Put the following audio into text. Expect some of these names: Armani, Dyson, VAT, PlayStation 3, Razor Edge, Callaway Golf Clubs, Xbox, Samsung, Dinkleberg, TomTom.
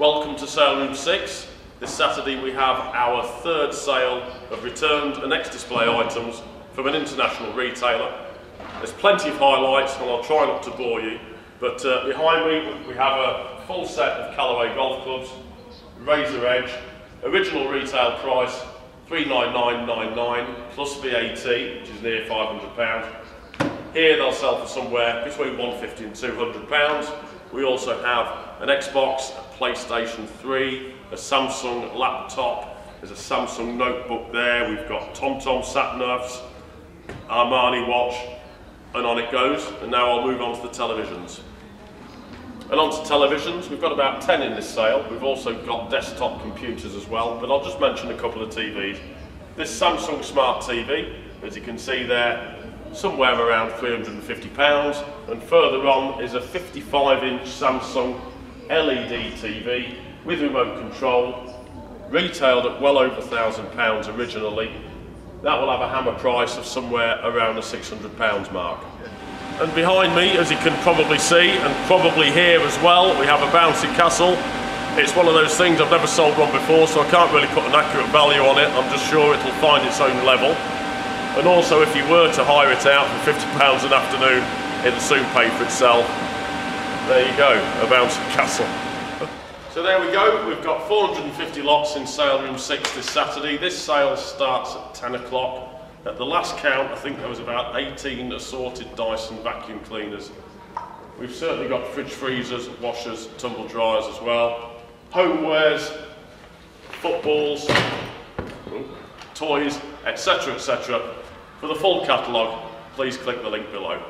Welcome to Saleroom 6. This Saturday we have our third sale of returned and ex-display items from an international retailer. There's plenty of highlights and I'll try not to bore you, but behind me we have a full set of Callaway Golf Clubs, Razor Edge, original retail price £399.99 plus VAT, which is near £500. Here they'll sell for somewhere between £150 and £200. We also have an Xbox, a PlayStation 3, a Samsung laptop, there's a Samsung notebook there, we've got TomTom sat navs, Armani watch, and on it goes. And now I'll move on to the televisions. And onto televisions, we've got about 10 in this sale. We've also got desktop computers as well, but I'll just mention a couple of TVs. This Samsung Smart TV, as you can see there, somewhere around £350, and further on is a 55-inch Samsung LED TV with remote control, retailed at well over £1,000 originally. That will have a hammer price of somewhere around the £600 mark. And behind me, as you can probably see, and probably hear as well, we have a bouncy castle. It's one of those things, I've never sold one before, so I can't really put an accurate value on it. I'm just sure it'll find its own level. And also, if you were to hire it out for £50 an afternoon, it'll soon pay for itself. There you go, a bouncy castle. So there we go, we've got 450 lots in sale room 6 this Saturday. This sale starts at 10 o'clock. At the last count, I think there was about 18 assorted Dyson vacuum cleaners. We've certainly got fridge freezers, washers, tumble dryers as well. Homewares, footballs, toys, etc, etc. For the full catalogue, please click the link below.